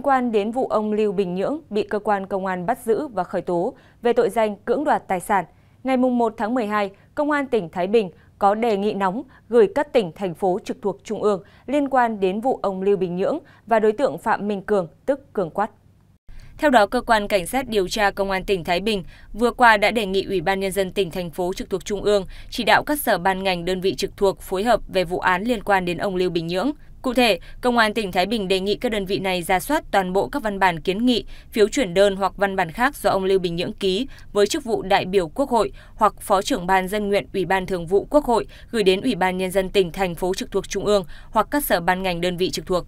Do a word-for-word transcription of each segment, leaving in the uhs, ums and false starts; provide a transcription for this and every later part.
liên quan đến vụ ông Lưu Bình Nhưỡng bị cơ quan công an bắt giữ và khởi tố về tội danh cưỡng đoạt tài sản, ngày mùng một tháng mười hai, Công an tỉnh Thái Bình có đề nghị nóng gửi các tỉnh, thành phố trực thuộc Trung ương liên quan đến vụ ông Lưu Bình Nhưỡng và đối tượng Phạm Minh Cường, tức Cường Quắt. Theo đó, Cơ quan Cảnh sát Điều tra Công an tỉnh Thái Bình vừa qua đã đề nghị Ủy ban Nhân dân tỉnh, thành phố trực thuộc Trung ương chỉ đạo các sở ban ngành đơn vị trực thuộc phối hợp về vụ án liên quan đến ông Lưu Bình Nhưỡng. Cụ thể, Công an tỉnh Thái Bình đề nghị các đơn vị này rà soát toàn bộ các văn bản kiến nghị, phiếu chuyển đơn hoặc văn bản khác do ông Lưu Bình Nhưỡng ký với chức vụ đại biểu Quốc hội hoặc Phó trưởng Ban Dân nguyện Ủy ban Thường vụ Quốc hội gửi đến Ủy ban Nhân dân tỉnh, thành phố trực thuộc Trung ương hoặc các sở ban ngành đơn vị trực thuộc.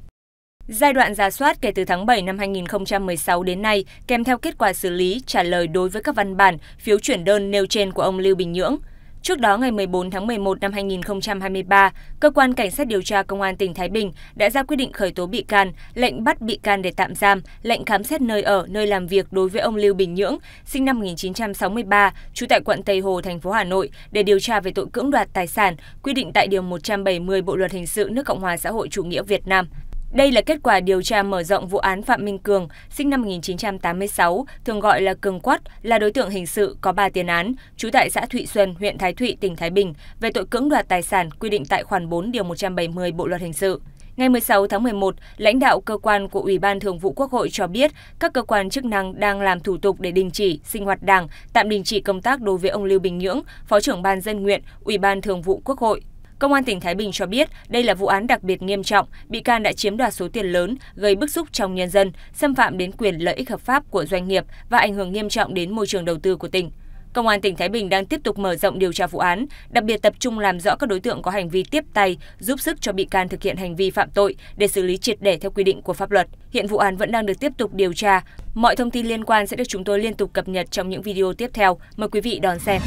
Giai đoạn rà soát kể từ tháng bảy năm hai nghìn không trăm mười sáu đến nay, kèm theo kết quả xử lý, trả lời đối với các văn bản, phiếu chuyển đơn nêu trên của ông Lưu Bình Nhưỡng. Trước đó, ngày mười bốn tháng mười một năm hai nghìn không trăm hai mươi ba, Cơ quan Cảnh sát Điều tra Công an tỉnh Thái Bình đã ra quyết định khởi tố bị can, lệnh bắt bị can để tạm giam, lệnh khám xét nơi ở, nơi làm việc đối với ông Lưu Bình Nhưỡng, sinh năm một nghìn chín trăm sáu mươi ba, trú tại quận Tây Hồ, thành phố Hà Nội, để điều tra về tội cưỡng đoạt tài sản, quy định tại Điều một trăm bảy mươi Bộ Luật Hình sự nước Cộng hòa Xã hội Chủ nghĩa Việt Nam. Đây là kết quả điều tra mở rộng vụ án Phạm Minh Cường, sinh năm một nghìn chín trăm tám mươi sáu, thường gọi là Cường Quắt, là đối tượng hình sự có ba tiền án, trú tại xã Thụy Xuân, huyện Thái Thụy, tỉnh Thái Bình, về tội cưỡng đoạt tài sản quy định tại khoản bốn Điều một trăm bảy mươi Bộ Luật Hình sự. Ngày mười sáu tháng mười một, lãnh đạo cơ quan của Ủy ban Thường vụ Quốc hội cho biết các cơ quan chức năng đang làm thủ tục để đình chỉ sinh hoạt Đảng, tạm đình chỉ công tác đối với ông Lưu Bình Nhưỡng, Phó trưởng Ban Dân nguyện, Ủy ban Thường vụ Quốc hội. Công an tỉnh Thái Bình cho biết đây là vụ án đặc biệt nghiêm trọng, bị can đã chiếm đoạt số tiền lớn, gây bức xúc trong nhân dân, xâm phạm đến quyền lợi ích hợp pháp của doanh nghiệp và ảnh hưởng nghiêm trọng đến môi trường đầu tư của tỉnh. Công an tỉnh Thái Bình đang tiếp tục mở rộng điều tra vụ án, đặc biệt tập trung làm rõ các đối tượng có hành vi tiếp tay, giúp sức cho bị can thực hiện hành vi phạm tội để xử lý triệt để theo quy định của pháp luật. Hiện vụ án vẫn đang được tiếp tục điều tra. Mọi thông tin liên quan sẽ được chúng tôi liên tục cập nhật trong những video tiếp theo. Mời quý vị đón xem.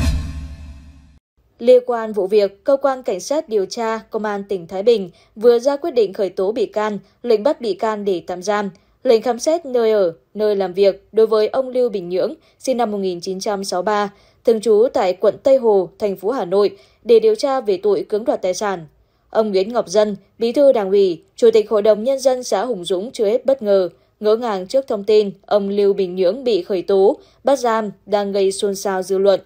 Liên quan vụ việc, Cơ quan Cảnh sát Điều tra Công an tỉnh Thái Bình vừa ra quyết định khởi tố bị can, lệnh bắt bị can để tạm giam, lệnh khám xét nơi ở, nơi làm việc đối với ông Lưu Bình Nhưỡng, sinh năm một nghìn chín trăm sáu mươi ba, thường trú tại quận Tây Hồ, thành phố Hà Nội, để điều tra về tội cưỡng đoạt tài sản. Ông Nguyễn Ngọc Dân, Bí thư Đảng ủy, Chủ tịch Hội đồng Nhân dân xã Hùng Dũng chưa hết bất ngờ, ngỡ ngàng trước thông tin ông Lưu Bình Nhưỡng bị khởi tố, bắt giam đang gây xôn xao dư luận.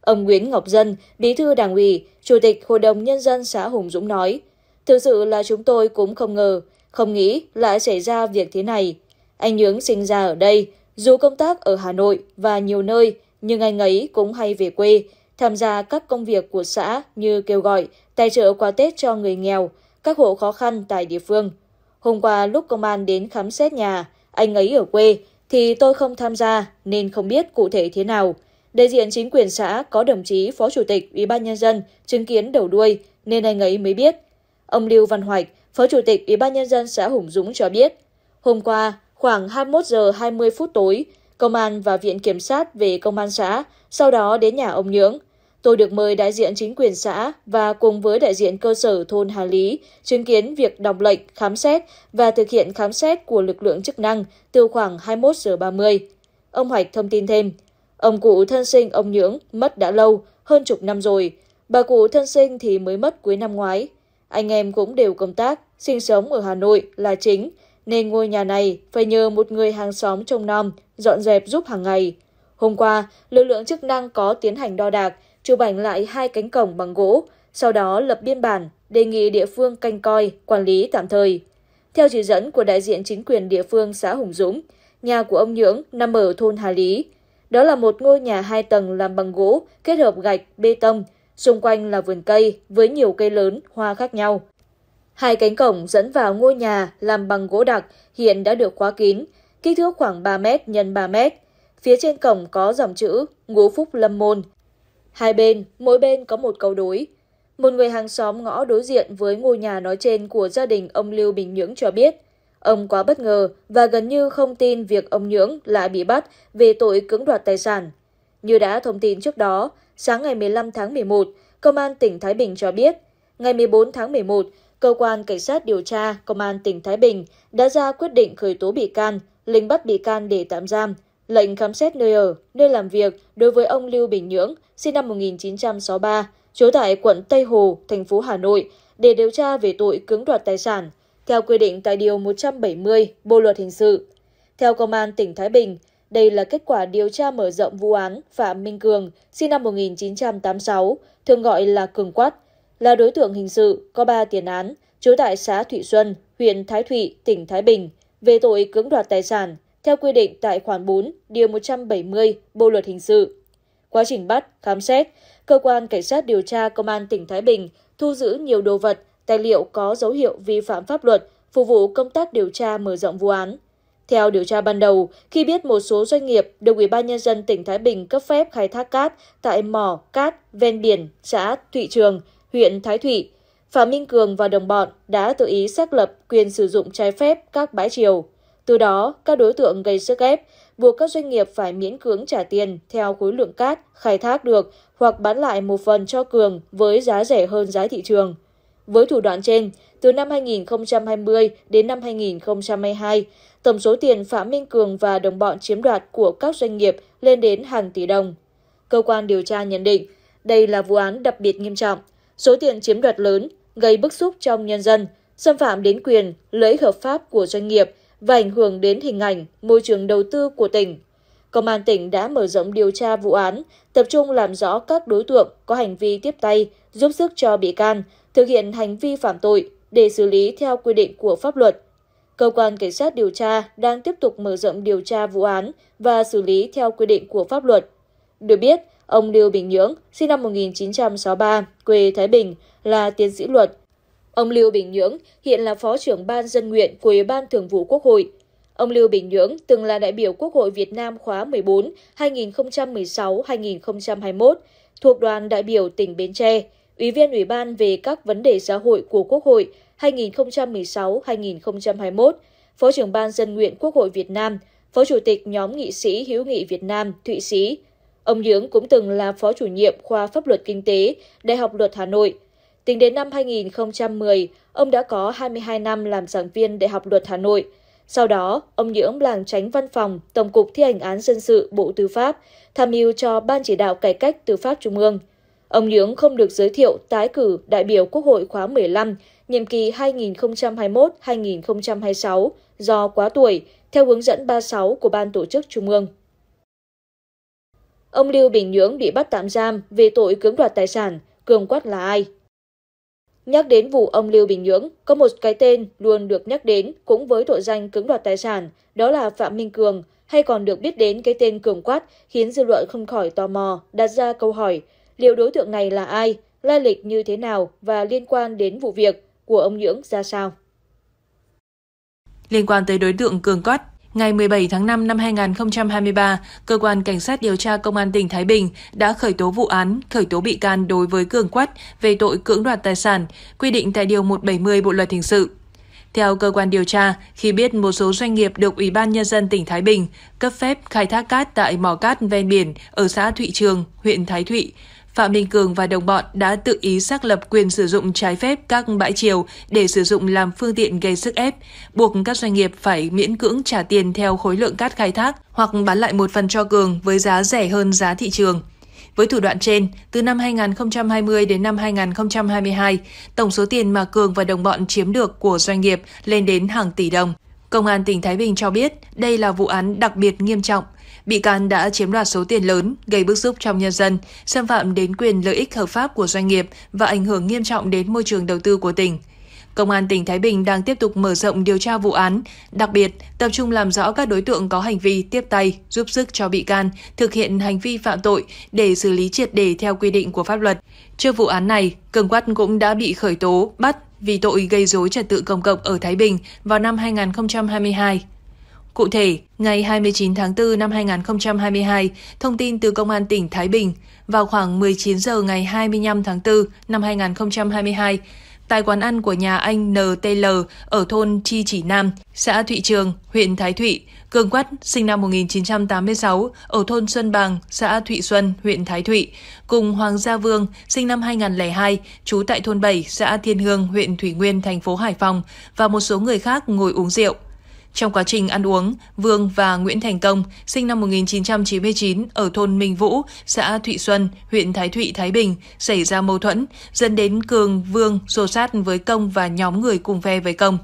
Ông Nguyễn Ngọc Dân, Bí thư Đảng ủy, Chủ tịch Hội đồng Nhân dân xã Hùng Dũng nói, thực sự là chúng tôi cũng không ngờ, không nghĩ lại xảy ra việc thế này. Anh Nhưỡng sinh ra ở đây, dù công tác ở Hà Nội và nhiều nơi, nhưng anh ấy cũng hay về quê, tham gia các công việc của xã như kêu gọi, tài trợ quà Tết cho người nghèo, các hộ khó khăn tại địa phương. Hôm qua lúc công an đến khám xét nhà, anh ấy ở quê thì tôi không tham gia nên không biết cụ thể thế nào. Đại diện chính quyền xã có đồng chí Phó Chủ tịch Ủy ban Nhân dân chứng kiến đầu đuôi nên anh ấy mới biết. Ông Lưu Văn Hoạch, Phó Chủ tịch Ủy ban Nhân dân xã Hùng Dũng cho biết, hôm qua khoảng hai mươi mốt giờ hai mươi phút tối, Công an và Viện Kiểm sát về Công an xã, sau đó đến nhà ông Nhưỡng. Tôi được mời đại diện chính quyền xã và cùng với đại diện cơ sở thôn Hà Lý chứng kiến việc đọc lệnh khám xét và thực hiện khám xét của lực lượng chức năng từ khoảng hai mươi mốt giờ ba mươi. Ông Hoạch thông tin thêm. Ông cụ thân sinh ông Nhưỡng mất đã lâu, hơn chục năm rồi. Bà cụ thân sinh thì mới mất cuối năm ngoái. Anh em cũng đều công tác, sinh sống ở Hà Nội là chính, nên ngôi nhà này phải nhờ một người hàng xóm trông nom, dọn dẹp giúp hàng ngày. Hôm qua, lực lượng chức năng có tiến hành đo đạc, chụp ảnh lại hai cánh cổng bằng gỗ, sau đó lập biên bản, đề nghị địa phương canh coi, quản lý tạm thời. Theo chỉ dẫn của đại diện chính quyền địa phương xã Hùng Dũng, nhà của ông Nhưỡng nằm ở thôn Hà Lý. Đó là một ngôi nhà hai tầng làm bằng gỗ, kết hợp gạch, bê tông, xung quanh là vườn cây với nhiều cây lớn, hoa khác nhau. Hai cánh cổng dẫn vào ngôi nhà làm bằng gỗ đặc hiện đã được khóa kín, kích thước khoảng ba mét nhân ba mét. Phía trên cổng có dòng chữ Ngũ Phúc Lâm Môn. Hai bên, mỗi bên có một cầu đối. Một người hàng xóm ngõ đối diện với ngôi nhà nói trên của gia đình ông Lưu Bình Nhưỡng cho biết, ông quá bất ngờ và gần như không tin việc ông Nhưỡng lại bị bắt về tội cưỡng đoạt tài sản. Như đã thông tin trước đó, sáng ngày mười lăm tháng mười một, Công an tỉnh Thái Bình cho biết, ngày mười bốn tháng mười một, Cơ quan Cảnh sát Điều tra Công an tỉnh Thái Bình đã ra quyết định khởi tố bị can, lệnh bắt bị can để tạm giam, lệnh khám xét nơi ở, nơi làm việc đối với ông Lưu Bình Nhưỡng, sinh năm một nghìn chín trăm sáu mươi ba, trú tại quận Tây Hồ, thành phố Hà Nội, để điều tra về tội cưỡng đoạt tài sản, theo quy định tại Điều một trăm bảy mươi Bộ Luật Hình sự. Theo Công an tỉnh Thái Bình, đây là kết quả điều tra mở rộng vụ án Phạm Minh Cường, sinh năm một nghìn chín trăm tám mươi sáu, thường gọi là Cường Quắt, là đối tượng hình sự có ba tiền án, trú tại xã Thụy Xuân, huyện Thái Thụy, tỉnh Thái Bình, về tội cưỡng đoạt tài sản theo quy định tại khoản bốn, điều một trăm bảy mươi Bộ luật hình sự. Quá trình bắt, khám xét, cơ quan cảnh sát điều tra Công an tỉnh Thái Bình thu giữ nhiều đồ vật, tài liệu có dấu hiệu vi phạm pháp luật phục vụ công tác điều tra mở rộng vụ án. Theo điều tra ban đầu, khi biết một số doanh nghiệp được Ủy ban nhân dân tỉnh Thái Bình cấp phép khai thác cát tại mỏ cát ven biển xã Thụy Trường, huyện Thái Thụy, Phạm Minh Cường và đồng bọn đã tự ý xác lập quyền sử dụng trái phép các bãi triều. Từ đó, các đối tượng gây sức ép, buộc các doanh nghiệp phải miễn cưỡng trả tiền theo khối lượng cát khai thác được hoặc bán lại một phần cho Cường với giá rẻ hơn giá thị trường. Với thủ đoạn trên, từ năm hai nghìn không trăm hai mươi đến năm hai nghìn không trăm hai mươi hai, tổng số tiền Phạm Minh Cường và đồng bọn chiếm đoạt của các doanh nghiệp lên đến hàng tỷ đồng. Cơ quan điều tra nhận định, đây là vụ án đặc biệt nghiêm trọng, số tiền chiếm đoạt lớn, gây bức xúc trong nhân dân, xâm phạm đến quyền, lợi ích hợp pháp của doanh nghiệp và ảnh hưởng đến hình ảnh, môi trường đầu tư của tỉnh. Công an tỉnh đã mở rộng điều tra vụ án, tập trung làm rõ các đối tượng có hành vi tiếp tay, giúp sức cho bị can, thực hiện hành vi phạm tội để xử lý theo quy định của pháp luật. Cơ quan cảnh sát điều tra đang tiếp tục mở rộng điều tra vụ án và xử lý theo quy định của pháp luật. Được biết, ông Lưu Bình Nhưỡng, sinh năm một nghìn chín trăm sáu mươi ba, quê Thái Bình, là tiến sĩ luật. Ông Lưu Bình Nhưỡng hiện là Phó trưởng Ban Dân nguyện của Ủy ban Thường vụ Quốc hội. Ông Lưu Bình Nhưỡng từng là đại biểu Quốc hội Việt Nam khóa mười bốn hai nghìn không trăm mười sáu đến hai nghìn không trăm hai mươi mốt, thuộc đoàn đại biểu tỉnh Bến Tre, Ủy viên Ủy ban về các vấn đề xã hội của Quốc hội hai nghìn không trăm mười sáu đến hai nghìn không trăm hai mươi mốt, Phó trưởng Ban Dân nguyện Quốc hội Việt Nam, Phó Chủ tịch nhóm nghị sĩ hữu nghị Việt Nam, Thụy Sĩ. Ông Nhưỡng cũng từng là Phó chủ nhiệm khoa Pháp luật Kinh tế, Đại học Luật Hà Nội. Tính đến năm hai nghìn không trăm mười, ông đã có hai mươi hai năm làm giảng viên Đại học Luật Hà Nội. Sau đó, ông Nhưỡng làm tránh văn phòng Tổng cục Thi hành án dân sự Bộ Tư pháp, tham mưu cho Ban chỉ đạo cải cách tư pháp Trung ương. Ông Nhưỡng không được giới thiệu tái cử đại biểu Quốc hội khóa mười lăm, nhiệm kỳ hai nghìn không trăm hai mươi mốt đến hai nghìn không trăm hai mươi sáu do quá tuổi, theo hướng dẫn ba mươi sáu của Ban tổ chức Trung ương. Ông Lưu Bình Nhưỡng bị bắt tạm giam về tội cưỡng đoạt tài sản. Cường Quắt là ai? Nhắc đến vụ ông Lưu Bình Nhưỡng, có một cái tên luôn được nhắc đến cũng với tội danh cưỡng đoạt tài sản, đó là Phạm Minh Cường, hay còn được biết đến cái tên Cường Quắt, khiến dư luận không khỏi tò mò, đặt ra câu hỏi liệu đối tượng này là ai, lai lịch như thế nào và liên quan đến vụ việc của ông Nhưỡng ra sao. Liên quan tới đối tượng Cường Quắt, ngày mười bảy tháng năm năm hai nghìn không trăm hai mươi ba, Cơ quan Cảnh sát điều tra Công an tỉnh Thái Bình đã khởi tố vụ án, khởi tố bị can đối với Cường Quắt về tội cưỡng đoạt tài sản, quy định tại Điều một trăm bảy mươi Bộ Luật Hình sự. Theo cơ quan điều tra, khi biết một số doanh nghiệp được Ủy ban Nhân dân tỉnh Thái Bình cấp phép khai thác cát tại mỏ cát ven biển ở xã Thụy Trường, huyện Thái Thụy, Phạm Minh Cường và đồng bọn đã tự ý xác lập quyền sử dụng trái phép các bãi triều để sử dụng làm phương tiện gây sức ép, buộc các doanh nghiệp phải miễn cưỡng trả tiền theo khối lượng cát khai thác hoặc bán lại một phần cho Cường với giá rẻ hơn giá thị trường. Với thủ đoạn trên, từ năm hai nghìn không trăm hai mươi đến năm hai nghìn không trăm hai mươi hai, tổng số tiền mà Cường và đồng bọn chiếm được của doanh nghiệp lên đến hàng tỷ đồng. Công an tỉnh Thái Bình cho biết đây là vụ án đặc biệt nghiêm trọng. Bị can đã chiếm đoạt số tiền lớn, gây bức xúc trong nhân dân, xâm phạm đến quyền lợi ích hợp pháp của doanh nghiệp và ảnh hưởng nghiêm trọng đến môi trường đầu tư của tỉnh. Công an tỉnh Thái Bình đang tiếp tục mở rộng điều tra vụ án, đặc biệt tập trung làm rõ các đối tượng có hành vi tiếp tay, giúp sức cho bị can thực hiện hành vi phạm tội để xử lý triệt để theo quy định của pháp luật. Trước vụ án này, Cường Quắt cũng đã bị khởi tố, bắt vì tội gây rối trật tự công cộng ở Thái Bình vào năm hai nghìn không trăm hai mươi hai. Cụ thể, ngày hai mươi chín tháng tư năm hai nghìn không trăm hai mươi hai, thông tin từ Công an tỉnh Thái Bình, vào khoảng mười chín giờ ngày hai mươi lăm tháng tư năm hai nghìn không trăm hai mươi hai, tại quán ăn của nhà anh en tê lờ ở thôn Chi Chỉ Nam, xã Thụy Trường, huyện Thái Thụy, Cường Quắt, sinh năm một nghìn chín trăm tám mươi sáu, ở thôn Xuân Bàng, xã Thụy Xuân, huyện Thái Thụy, cùng Hoàng Gia Vương, sinh năm hai nghìn không trăm lẻ hai, trú tại thôn bảy, xã Thiên Hương, huyện Thủy Nguyên, thành phố Hải Phòng, và một số người khác ngồi uống rượu. Trong quá trình ăn uống, Vương và Nguyễn Thành Công, sinh năm một nghìn chín trăm chín mươi chín, ở thôn Minh Vũ, xã Thụy Xuân, huyện Thái Thụy, Thái Bình, xảy ra mâu thuẫn, dẫn đến Cường, Vương xô xát với Công và nhóm người cùng phe với Công.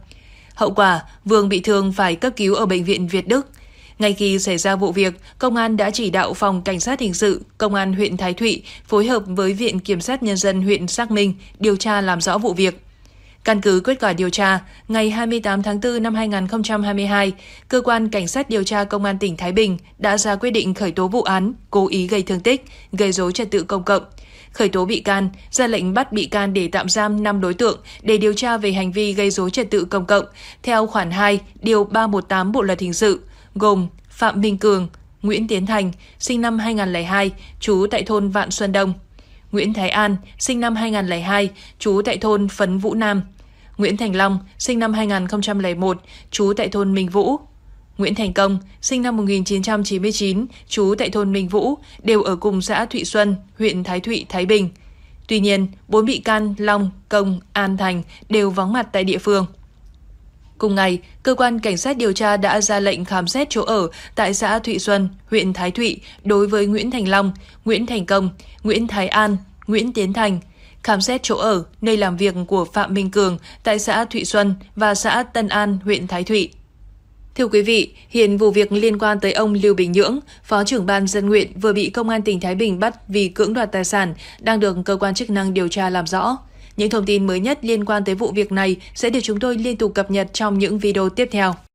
Hậu quả, Vương bị thương phải cấp cứu ở Bệnh viện Việt Đức. Ngay khi xảy ra vụ việc, công an đã chỉ đạo phòng cảnh sát hình sự, công an huyện Thái Thụy phối hợp với Viện Kiểm sát Nhân dân huyện xác minh, điều tra làm rõ vụ việc. Căn cứ kết quả điều tra, ngày hai mươi tám tháng tư năm hai nghìn không trăm hai mươi hai, Cơ quan Cảnh sát điều tra Công an tỉnh Thái Bình đã ra quyết định khởi tố vụ án cố ý gây thương tích, gây rối trật tự công cộng, khởi tố bị can, ra lệnh bắt bị can để tạm giam năm đối tượng để điều tra về hành vi gây rối trật tự công cộng theo khoản hai, điều ba trăm mười tám Bộ Luật Hình sự, gồm Phạm Minh Cường, Nguyễn Tiến Thành, sinh năm hai nghìn không trăm lẻ hai, trú tại thôn Vạn Xuân Đông, Nguyễn Thái An, sinh năm hai nghìn không trăm lẻ hai, trú tại thôn Phấn Vũ Nam, Nguyễn Thành Long, sinh năm hai nghìn không trăm lẻ một, trú tại thôn Minh Vũ, Nguyễn Thành Công, sinh năm một nghìn chín trăm chín mươi chín, trú tại thôn Minh Vũ, đều ở cùng xã Thụy Xuân, huyện Thái Thụy, Thái Bình. Tuy nhiên, bốn bị can Long, Công, An, Thành đều vắng mặt tại địa phương. Cùng ngày, Cơ quan Cảnh sát điều tra đã ra lệnh khám xét chỗ ở tại xã Thụy Xuân, huyện Thái Thụy đối với Nguyễn Thành Long, Nguyễn Thành Công, Nguyễn Thái An, Nguyễn Tiến Thành, khám xét chỗ ở, nơi làm việc của Phạm Minh Cường tại xã Thụy Xuân và xã Tân An, huyện Thái Thụy. Thưa quý vị, hiện vụ việc liên quan tới ông Lưu Bình Nhưỡng, Phó trưởng ban dân nguyện vừa bị Công an tỉnh Thái Bình bắt vì cưỡng đoạt tài sản đang được cơ quan chức năng điều tra làm rõ. Những thông tin mới nhất liên quan tới vụ việc này sẽ được chúng tôi liên tục cập nhật trong những video tiếp theo.